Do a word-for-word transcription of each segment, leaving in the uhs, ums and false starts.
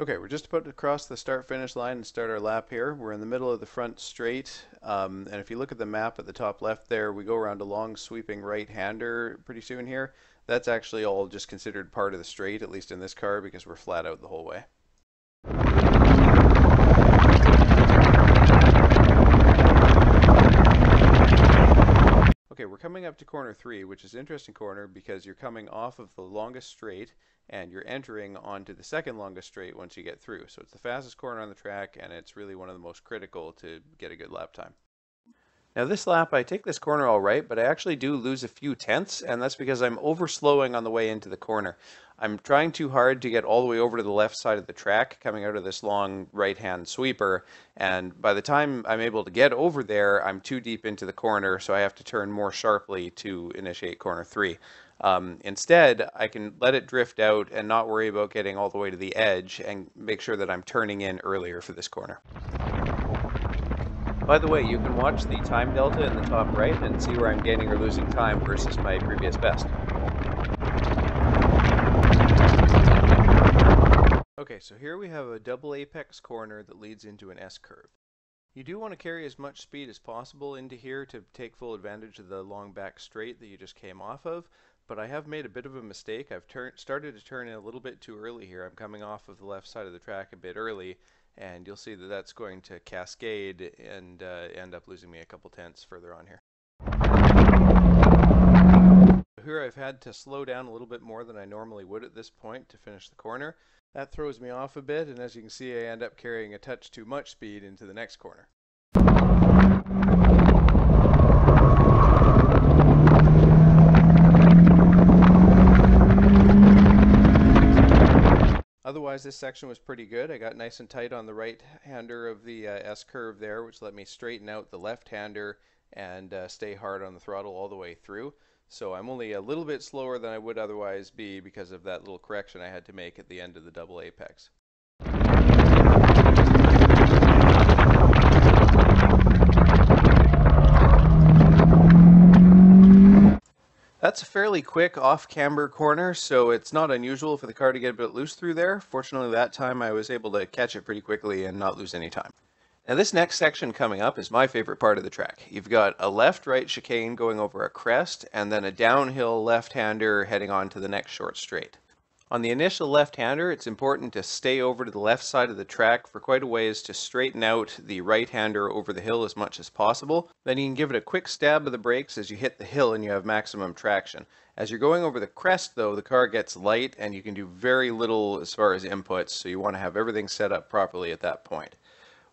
Okay, we're just about to cross the start-finish line and start our lap here. We're in the middle of the front straight, um, and if you look at the map at the top left there, we go around a long sweeping right-hander pretty soon here. That's actually all just considered part of the straight, at least in this car, because we're flat out the whole way. Okay, we're coming up to corner three, which is an interesting corner because you're coming off of the longest straight and you're entering onto the second longest straight once you get through. So it's the fastest corner on the track, and it's really one of the most critical to get a good lap time. Now this lap, I take this corner all right, but I actually do lose a few tenths, and that's because I'm overslowing on the way into the corner. I'm trying too hard to get all the way over to the left side of the track coming out of this long right-hand sweeper, and by the time I'm able to get over there, I'm too deep into the corner, so I have to turn more sharply to initiate corner three. Um, instead, I can let it drift out and not worry about getting all the way to the edge and make sure that I'm turning in earlier for this corner. By the way, you can watch the time delta in the top right and see where I'm gaining or losing time versus my previous best. Okay, so here we have a double apex corner that leads into an S-curve. You do want to carry as much speed as possible into here to take full advantage of the long back straight that you just came off of, but I have made a bit of a mistake. I've started to turn in a little bit too early here. I'm coming off of the left side of the track a bit early, and you'll see that that's going to cascade and uh, end up losing me a couple tenths further on here. Here I've had to slow down a little bit more than I normally would at this point to finish the corner. That throws me off a bit, and as you can see, I end up carrying a touch too much speed into the next corner. Otherwise, this section was pretty good. I got nice and tight on the right-hander of the uh, S-curve there, which let me straighten out the left-hander and uh, stay hard on the throttle all the way through. So I'm only a little bit slower than I would otherwise be because of that little correction I had to make at the end of the double apex. That's a fairly quick off-camber corner, so it's not unusual for the car to get a bit loose through there. Fortunately, that time I was able to catch it pretty quickly and not lose any time. Now this next section coming up is my favorite part of the track. You've got a left-right chicane going over a crest, and then a downhill left-hander heading on to the next short straight. On the initial left-hander, it's important to stay over to the left side of the track for quite a ways to straighten out the right-hander over the hill as much as possible. Then you can give it a quick stab of the brakes as you hit the hill and you have maximum traction. As you're going over the crest, though, the car gets light and you can do very little as far as inputs, so you want to have everything set up properly at that point.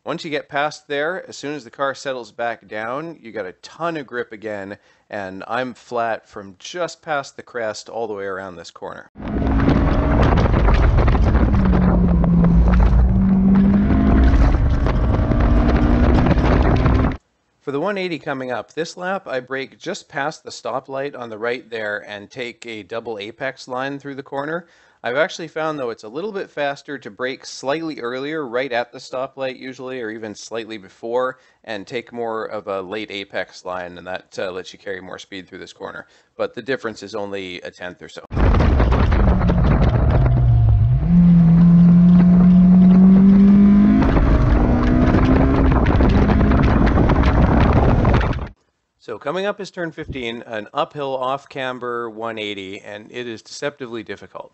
Once you get past there, as soon as the car settles back down, you got a ton of grip again, and I'm flat from just past the crest all the way around this corner. For the one eighty coming up, this lap I brake just past the stoplight on the right there and take a double apex line through the corner. I've actually found, though, it's a little bit faster to brake slightly earlier, right at the stoplight usually, or even slightly before, and take more of a late apex line, and that uh, lets you carry more speed through this corner. But the difference is only a tenth or so. So coming up is turn fifteen, an uphill off-camber one eighty, and it is deceptively difficult.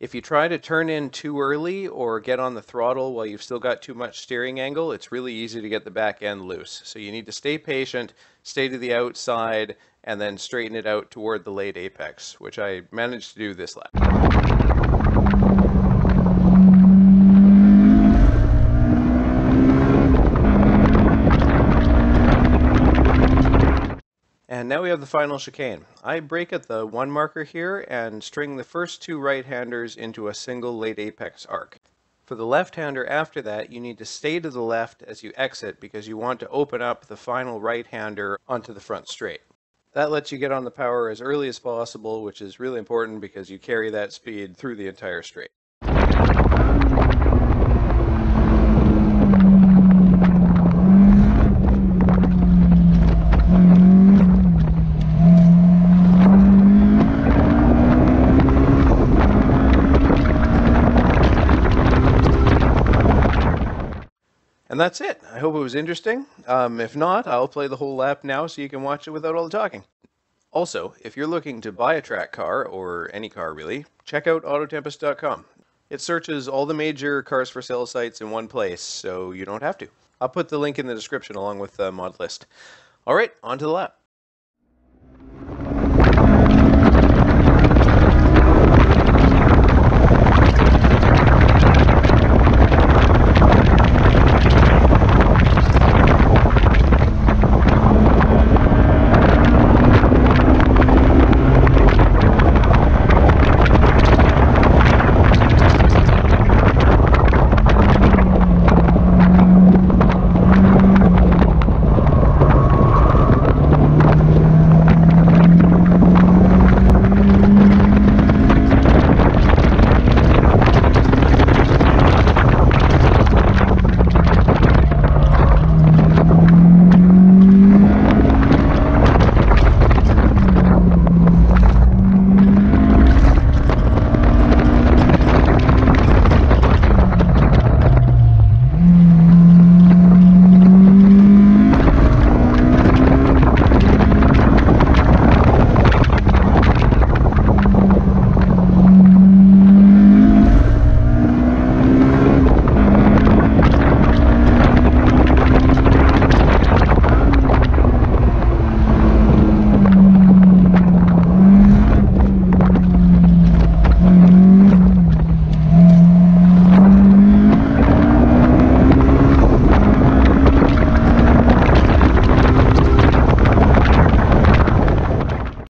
If you try to turn in too early or get on the throttle while you've still got too much steering angle, it's really easy to get the back end loose. So you need to stay patient, stay to the outside, and then straighten it out toward the late apex, which I managed to do this lap. And now we have the final chicane. I brake at the one marker here and string the first two right-handers into a single late apex arc. For the left-hander after that, you need to stay to the left as you exit because you want to open up the final right-hander onto the front straight. That lets you get on the power as early as possible, which is really important because you carry that speed through the entire straight. And that's it. I hope it was interesting. Um, if not, I'll play the whole lap now so you can watch it without all the talking. Also, if you're looking to buy a track car, or any car really, check out Autotempest dot com. It searches all the major cars for sale sites in one place, so you don't have to. I'll put the link in the description along with the mod list. All right, on to the lap.